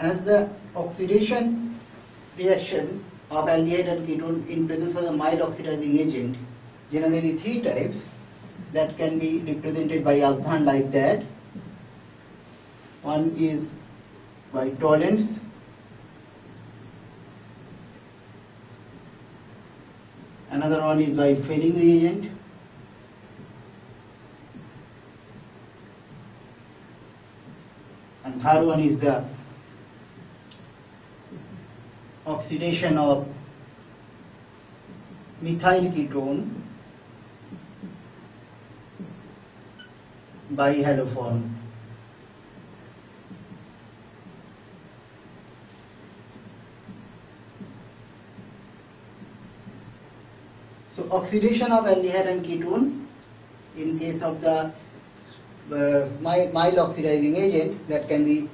as the oxidation reaction of aldehyde and ketone in presence of the mild oxidizing agent. Generally three types that can be represented by Avdhan like that. One is by Tollens, another one is by Fehling reagent, and third one is the oxidation of methyl ketone by haloform. So oxidation of aldehyde and ketone in case of the mild oxidizing agent, that can be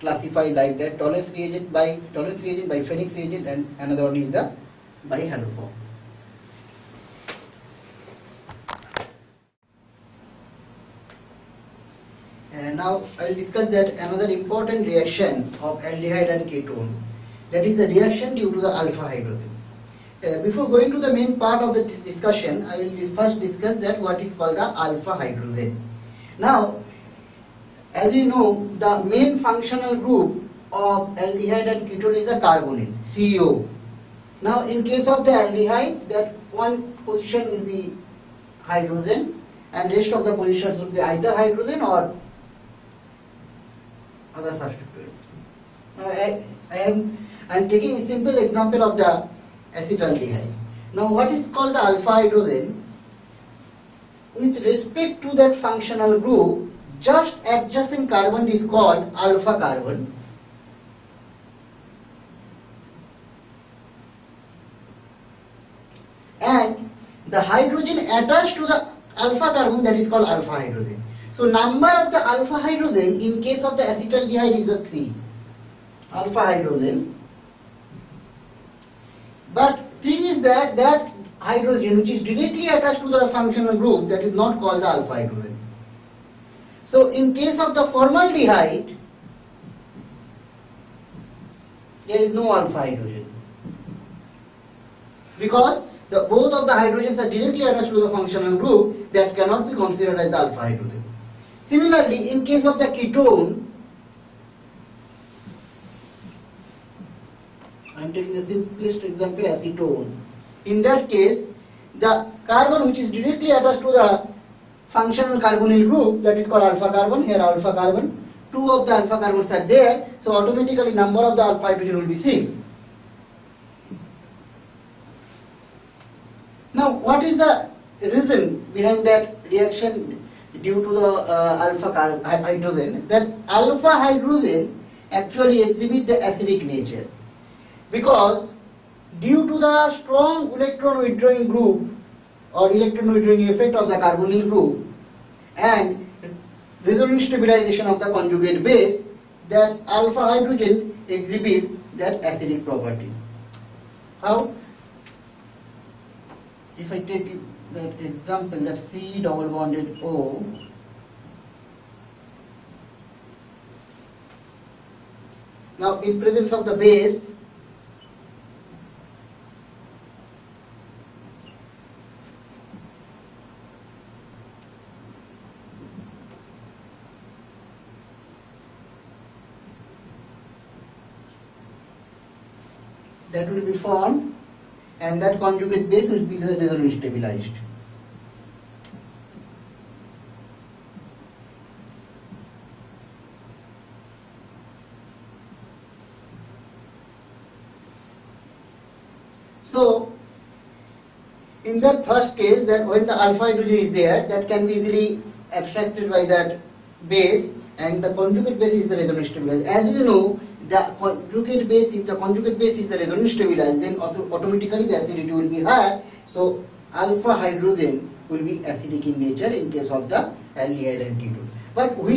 classified like that: Tollens reagent by Fehling reagent, and another one is the by haloform. And now I will discuss that another important reaction of aldehyde and ketone, that is the reaction due to the alpha hydrogen. Before going to the main part of the discussion, I will first discuss that what is called the alpha hydrogen. Now, as you know, the main functional group of aldehyde and ketone is the carbonyl, CO. Now, in case of the aldehyde, that one position will be hydrogen and rest of the positions will be either hydrogen or other substituent. Now, I am taking a simple example of the acetaldehyde. Now, what is called the alpha hydrogen? With respect to that functional group, just adjacent carbon is called alpha carbon, and the hydrogen attached to the alpha carbon, that is called alpha hydrogen. So number of the alpha hydrogen in case of the acetaldehyde is the 3 alpha hydrogen, but thing is that hydrogen which is directly attached to the functional group, that is not called the alpha hydrogen. So in case of the formaldehyde, there is no alpha hydrogen, because the both of the hydrogens are directly attached to the functional group, that cannot be considered as the alpha hydrogen. Similarly, in case of the ketone, I am taking the simplest example, acetone. In that case, the carbon which is directly attached to the functional carbonyl group, that is called alpha carbon, here alpha carbon, 2 of the alpha carbons are there, so automatically number of the alpha hydrogen will be 6. Now, what is the reason behind that reaction due to the alpha hydrogen? That alpha hydrogen actually exhibits the acidic nature, because due to the strong electron withdrawing group or electron withdrawing effect of the carbonyl group and resonance stabilization of the conjugate base, that alpha hydrogen exhibits that acidic property. How? If I take that example, that C double bonded O, now in presence of the base, that will be formed, and that conjugate base will be resonance stabilized. So, in that first case, that when the alpha hydrogen is there, that can be easily abstracted by that base, and the conjugate base is the resonance stabilized. As you know, if the conjugate base is the resonance stabilized, then automatically the acidity will be higher. So alpha hydrogen will be acidic in nature in case of the aldehyde and ketone. But which